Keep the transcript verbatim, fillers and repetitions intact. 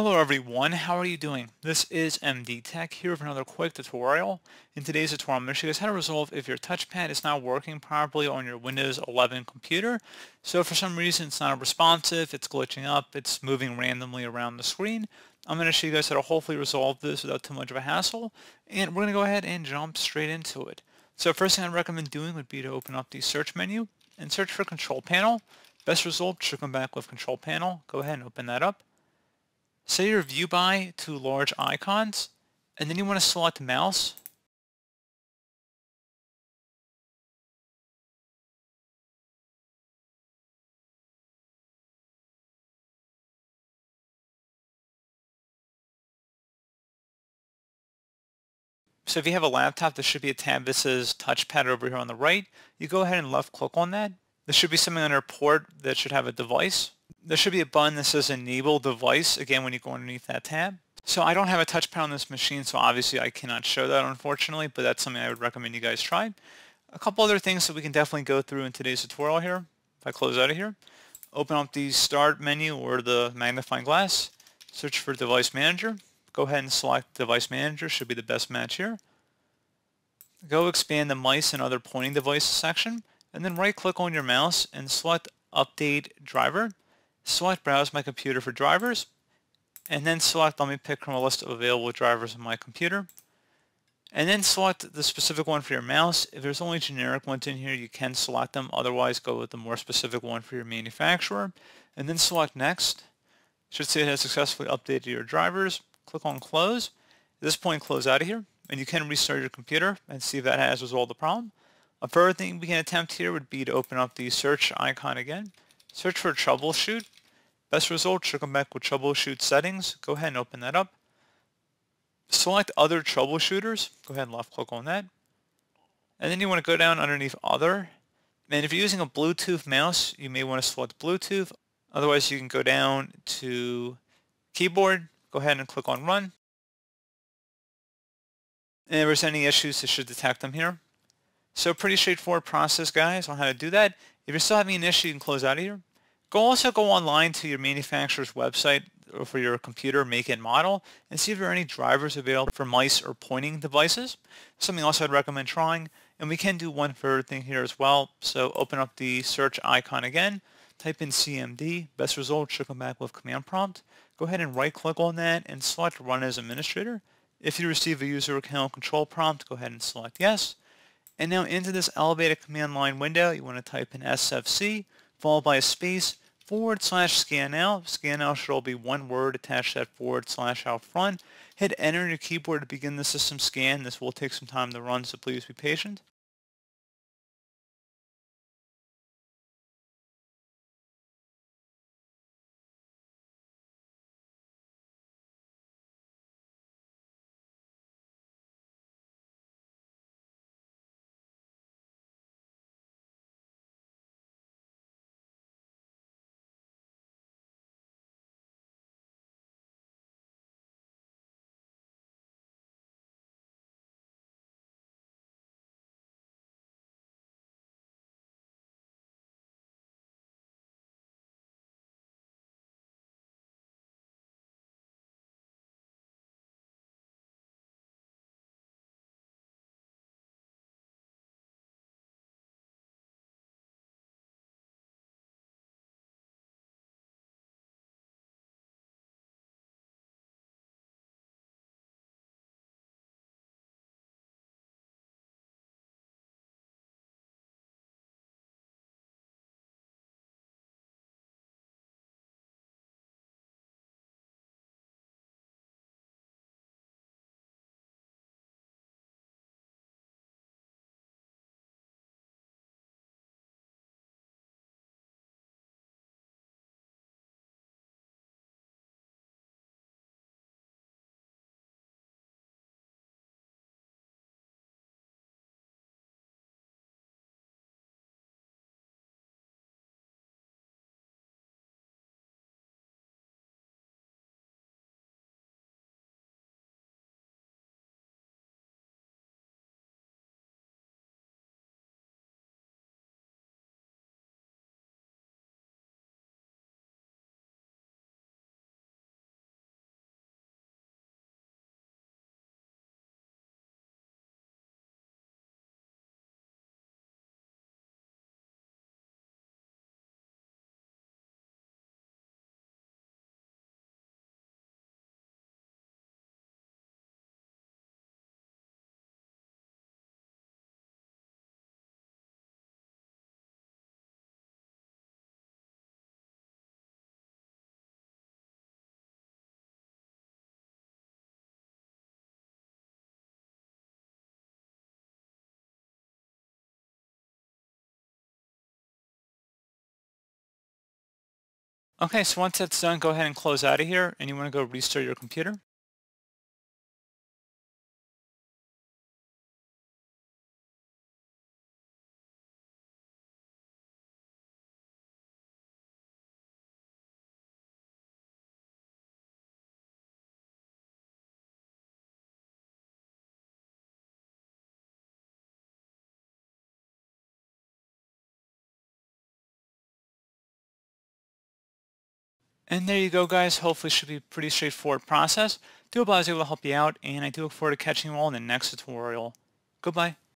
Hello everyone, how are you doing? This is M D Tech here with another quick tutorial. In today's tutorial, I'm going to show you guys how to resolve if your touchpad is not working properly on your Windows eleven computer. So for some reason it's not responsive, it's glitching up, it's moving randomly around the screen. I'm going to show you guys how to hopefully resolve this without too much of a hassle, and we're going to go ahead and jump straight into it. So first thing I'd recommend doing would be to open up the search menu and search for Control Panel. Best result should come back with Control Panel. Go ahead and open that up. Set your view by to large icons, and then you want to select mouse. So if you have a laptop, there should be a tab that says touchpad over here on the right. You go ahead and left click on that. There should be something under port that should have a device. There should be a button that says enable device, again when you go underneath that tab. So I don't have a touchpad on this machine, so obviously I cannot show that unfortunately, but that's something I would recommend you guys try. A couple other things that we can definitely go through in today's tutorial here. If I close out of here, open up the start menu or the magnifying glass, search for device manager. Go ahead and select device manager, should be the best match here. Go expand the mice and other pointing devices section, and then right click on your mouse and select update driver. Select Browse My Computer for Drivers, and then select Let Me Pick from a List of Available Drivers on My Computer, and then select the specific one for your mouse. If there's only generic ones in here, you can select them. Otherwise, go with the more specific one for your manufacturer, and then select Next. Should say it has successfully updated your drivers. Click on Close. At this point, close out of here, and you can restart your computer and see if that has resolved the problem. A further thing we can attempt here would be to open up the search icon again. Search for Troubleshoot. Best result should come back with troubleshoot settings. Go ahead and open that up. Select other troubleshooters. Go ahead and left click on that. And then you want to go down underneath other. And if you're using a Bluetooth mouse, you may want to select Bluetooth. Otherwise, you can go down to keyboard. Go ahead and click on run. And if there's any issues, it should detect them here. So pretty straightforward process, guys, on how to do that. If you're still having an issue, you can close out of here. Go also go online to your manufacturer's website or for your computer make and model and see if there are any drivers available for mice or pointing devices. Something else I'd recommend trying. And we can do one further thing here as well. So open up the search icon again. Type in C M D. Best result should come back with command prompt. Go ahead and right click on that and select run as administrator. If you receive a user account control prompt, go ahead and select yes. And now into this elevated command line window, you want to type in S F C, followed by a space, forward slash scan out. Scan out should all be one word attached to that forward slash out front. Hit enter on your keyboard to begin the system scan. This will take some time to run, so please be patient. Okay, so once that's done, go ahead and close out of here, and you want to go restart your computer. And there you go, guys. Hopefully it should be a pretty straightforward process. Do hope I was able to help you out, and I do look forward to catching you all in the next tutorial. Goodbye.